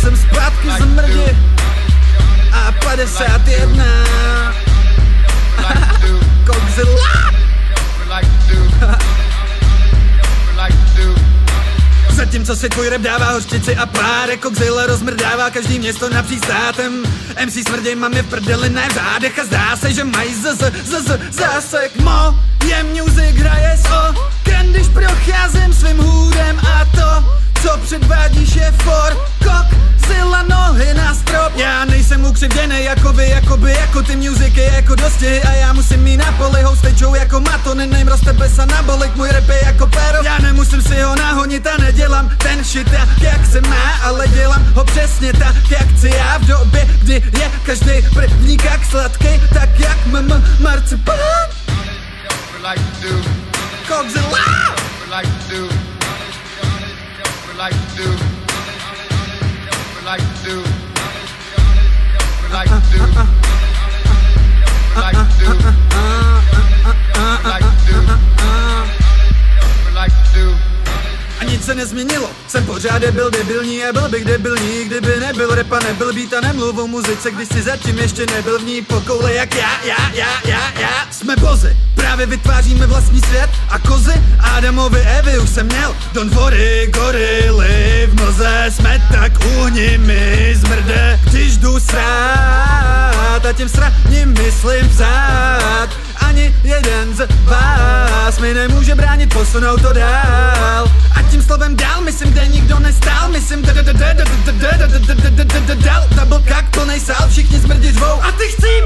Jsem zpátky z mrdi a 51 Cockzilla. Zatímco si tvůj rap dává hořčici a párek, Cockzilla rozmrdává každý město napříč státem. MC smrděj, mám je v prdeli, ne v zádech, a zdá se, že mají zásek. Moje music hraje oken, když procházím svým hůdem, a to, co předvádíš, je for Cockzilla, nohy na strop. Já nejsem ukřivděnej jako vy, jako ty music je jako dosti, a já musím mít na poli, hostečou jako mato, nejm roste besa nabolik, můj rap je jako péro. Já nemusím si ho nahonit a nedělám ten shit tak, jak se má, ale dělám ho přesně tak, jak chci já, v době, kdy je každej prvník jak sladkej, tak jak marcipán. Cockzilla! A nic se nezměnilo, jsem pořád byl debilní a byl bych debilní, kdyby nebyl rap a nebyl beat a nemluv o muzice, když si zatím ještě nebyl v ní. Pokoule jak já, jsme bozy, právě vytváříme vlastní svět a kozy, Adamovi Evy už jsem měl. Don't worry, gorily v noze, jsme tak uhni mi zmrde, když jdu srát a těm sraním myslím psát. Ani jeden z vás mi nemůže bránit posunout to dál, a tím slovem dál myslím, kde nikdo nestál, myslím dal, double kak plnej sál, všichni smrdí řvou a ty chci